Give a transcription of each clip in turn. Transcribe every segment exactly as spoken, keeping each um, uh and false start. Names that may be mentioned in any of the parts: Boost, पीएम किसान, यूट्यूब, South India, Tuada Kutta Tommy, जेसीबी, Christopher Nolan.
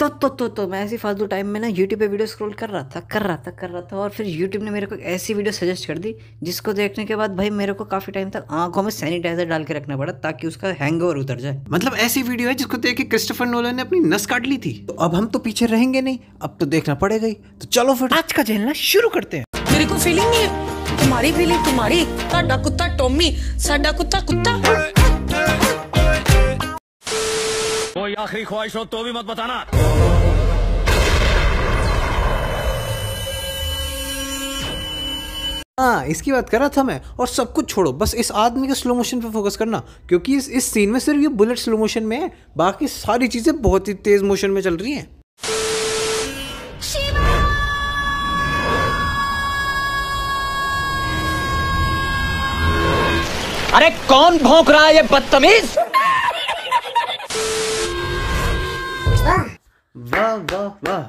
तो तो तो तो मैं ऐसी फालतू टाइम में ना यूट्यूब पे वीडियो स्क्रॉल कर रहा था कर रहा था कर रहा था और फिर यूट्यूब ने मेरे को ऐसी वीडियो सजेस्ट कर दी जिसको देखने के बाद भाई मेरे को काफ़ी टाइम तक आंखों में सैनिटाइजर डाल के रखना पड़ा ताकि उसका हैंगओवर उतर जाए। मतलब ऐसी वीडियो है जिसको देख के क्रिस्टोफर नोलन ने अपनी नस काट ली थी। तो अब हम तो पीछे रहेंगे नहीं, अब तो देखना पड़ेगा ही। तो चलो फिर आज का झेलना शुरू करते हैं। मेरे को फीलिंग नहीं है, तुम्हारी फीलिंग, तुम्हारी साडा कुत्ता टॉमी, साडा कुत्ता कुत्ता। कोई आखिरी ख्वाहिश हो तो भी मत बताना। हाँ, इसकी बात कर रहा था मैं। और सब कुछ छोड़ो, बस इस आदमी के स्लो मोशन पे फोकस करना, क्योंकि इस इस सीन में सिर्फ ये बुलेट स्लो मोशन में है, बाकी सारी चीजें बहुत ही तेज मोशन में चल रही हैं। अरे कौन भौंक रहा है ये बदतमीज? वाह वाह वाह।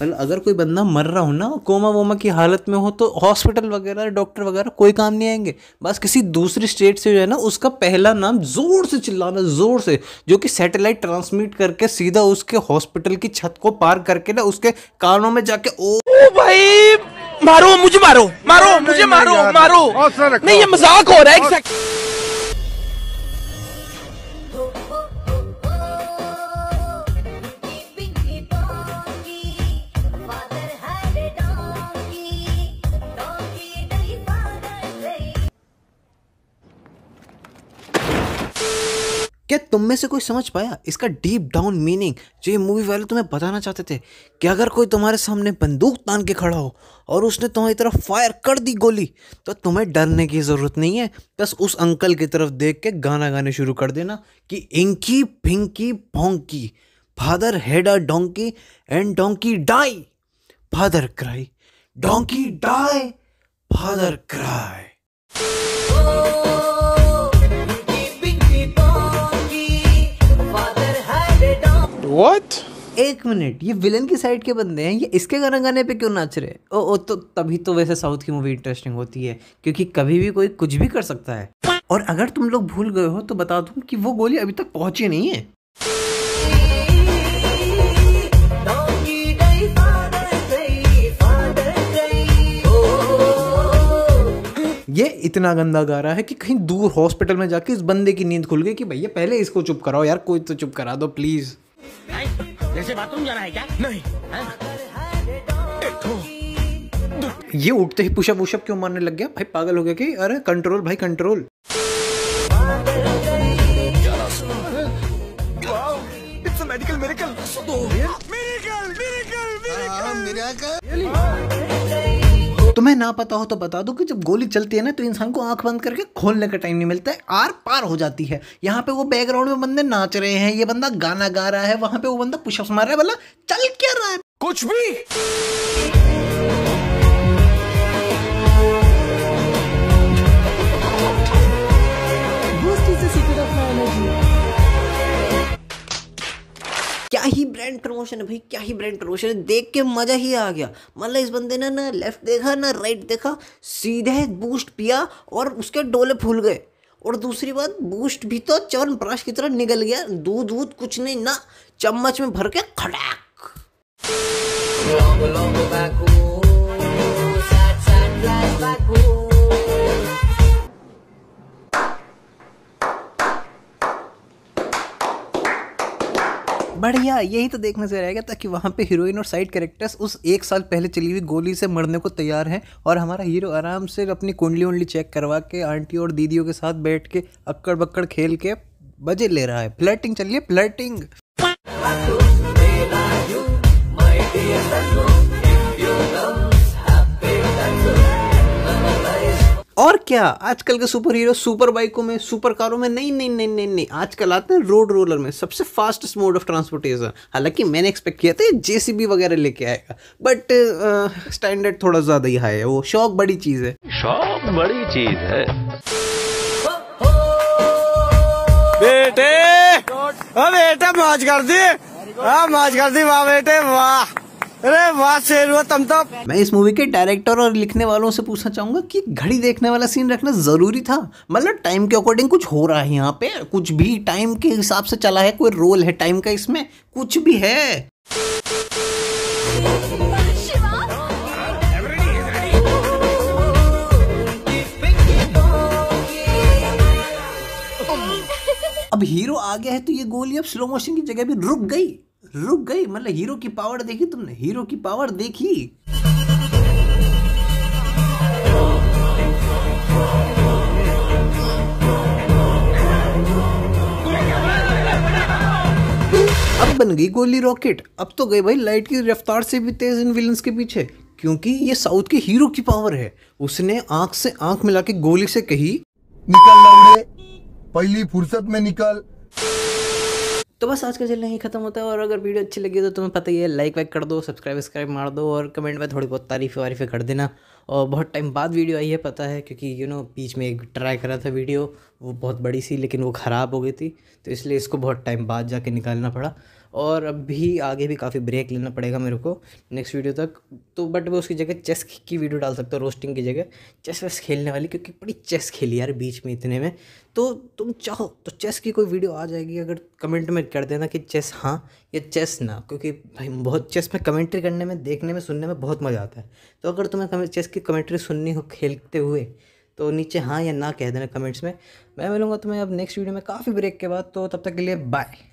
मतलब अगर कोई बंदा मर रहा हो ना, कोमा वोमा की हालत में हो, तो हॉस्पिटल वगैरह डॉक्टर वगैरह कोई काम नहीं आएंगे। बस किसी दूसरी स्टेट से जो है ना, उसका पहला नाम जोर से चिल्लाना, जोर से, जो कि सैटेलाइट ट्रांसमिट करके सीधा उसके हॉस्पिटल की छत को पार करके ना उसके कानों में जाके, ओ भाई मारो मुझे, मारो मारो मुझे, मारो मारो, नहीं ये मजाक हो रहा है। क्या तुम में से कोई समझ पाया इसका डीप डाउन मीनिंग जो ये मूवी वाले तुम्हें बताना चाहते थे? कि अगर कोई तुम्हारे सामने बंदूक तान के खड़ा हो और उसने तुम्हारी तरफ फायर कर दी गोली, तो तुम्हें डरने की ज़रूरत नहीं है, बस उस अंकल की तरफ देख के गाना गाने शुरू कर देना कि inky finky fonky, father had a donkey and donkey die, father cry, donkey die, father cry. What? एक मिनट, ये विलन की साइड के बंदे हैं, ये इसके गाना गाने पे क्यों नाच रहे हैं? ओ ओ तो तभी तो वैसे साउथ की मूवी इंटरेस्टिंग होती है, क्योंकि कभी भी कोई कुछ भी कर सकता है। और अगर तुम लोग भूल गए हो तो बता दूं कि वो गोली अभी तक पहुंची नहीं है। ये इतना गंदा गा रहा है कि कहीं दूर हॉस्पिटल में जाके इस बंदे की नींद खुल गई कि भैया पहले इसको चुप कराओ यार, कोई तो चुप करा दो प्लीज। जैसे बाथरूम जाना है क्या? नहीं है? ये उठते ही पुशअप वुशअप क्यों मारने लग गया? भाई पागल हो गया कि अरे कंट्रोल भाई कंट्रोल। Medical miracle. तुम्हें ना पता हो तो बता दो कि जब गोली चलती है ना तो इंसान को आंख बंद करके खोलने का टाइम नहीं मिलता है, आर पार हो जाती है। यहाँ पे वो बैकग्राउंड में बंदे नाच रहे हैं, ये बंदा गाना गा रहा है, वहां पे वो बंदा पुशअप्स मार रहा है, भला चल क्या रहा है कुछ भी। क्या ही ब्रांड प्रमोशन है भाई, क्या ही ब्रांड प्रमोशन है, देख के मज़ा ही आ गया। मतलब इस बंदे ने ना लेफ्ट देखा ना राइट देखा, सीधे बूस्ट पिया और उसके डोले फूल गए। और दूसरी बात, बूस्ट भी तो च्यवनप्राश की तरह निकल गया, दूध दूध कुछ नहीं ना, चम्मच में भर के खड़ाक। बढ़िया, यही तो देखने से रहेगा, ताकि वहाँ पे हीरोइन और साइड कैरेक्टर्स उस एक साल पहले चली हुई गोली से मरने को तैयार हैं और हमारा हीरो आराम से अपनी कुंडली उंडली चेक करवा के आंटी और दीदियों के साथ बैठ के अक्कड़ बक्कड़ खेल के मजे ले रहा है। फ्लर्टिंग चलिए फ्लर्टिंग। और क्या, आजकल के सुपर हीरो सुपर बाइकों में, सुपर कारों में नहीं नहीं नहीं नहीं नहीं आजकल आते हैं रोड रोलर में, सबसे फास्टेस्ट मोड ऑफ ट्रांसपोर्टेशन। हालांकि मैंने एक्सपेक्ट किया था जेसीबी वगैरह लेके आएगा, बट स्टैंडर्ड थोड़ा ज़्यादा ही हाई है। वो शौक बड़ी चीज़ है, शौक बड़ी चीज़ है बेटे। बेटे मौज कर दी, हाँ मौज कर दी, वाह बेटे वाह, अरे वाह शेर तुम तो। मैं इस मूवी के डायरेक्टर और लिखने वालों से पूछना चाहूंगा कि घड़ी देखने वाला सीन रखना जरूरी था? मतलब टाइम के अकॉर्डिंग कुछ हो रहा है यहाँ पे, कुछ भी टाइम के हिसाब से चला है, कोई रोल है टाइम का इसमें, कुछ भी है। अब हीरो आ गया है तो ये गोली अब स्लो मोशन की जगह भी रुक गई रुक गई मतलब हीरो की पावर देखी तुमने, हीरो की पावर देखी। अब बन गई गोली रॉकेट। अब तो गई भाई लाइट की रफ्तार से भी तेज इन विलन्स के पीछे, क्योंकि ये साउथ के हीरो की पावर है। उसने आंख से आंख मिला के गोली से कही, निकल लौड़े पहली फुर्सत में निकल। तो बस आज का चलना ही खत्म होता है, और अगर वीडियो अच्छी लगी तो तुम्हें पता ही है, लाइक वाइक कर दो, सब्सक्राइब वस्क्राइब मार दो, और कमेंट में थोड़ी बहुत तारीफ़ वारीफ़ें कर देना। और बहुत टाइम बाद वीडियो आई है पता है, क्योंकि यू नो बीच में एक ट्राई करा था वीडियो, वो बहुत बड़ी सी लेकिन वो ख़राब हो गई थी, तो इसलिए इसको बहुत टाइम बाद जाके निकालना पड़ा। और अभी आगे भी काफ़ी ब्रेक लेना पड़ेगा मेरे को नेक्स्ट वीडियो तक, तो बट मैं उसकी जगह चेस की वीडियो डाल सकता हूँ, रोस्टिंग की जगह चेस वेस खेलने वाली, क्योंकि बड़ी चेस खेली यार बीच में इतने में। तो तुम चाहो तो चेस की कोई वीडियो आ जाएगी, अगर कमेंट में कर देना कि चेस हाँ या चेस ना, क्योंकि भाई बहुत चेस में कमेंट्री करने में, देखने में, सुनने में बहुत मज़ा आता है। तो अगर तुम्हें चेस की कमेंट्री सुननी हो खेलते हुए तो नीचे हाँ या ना कह देना कमेंट्स में। मैं मिलूँगा तुम्हें अब नेक्स्ट वीडियो में काफ़ी ब्रेक के बाद, तो तब तक के लिए बाय।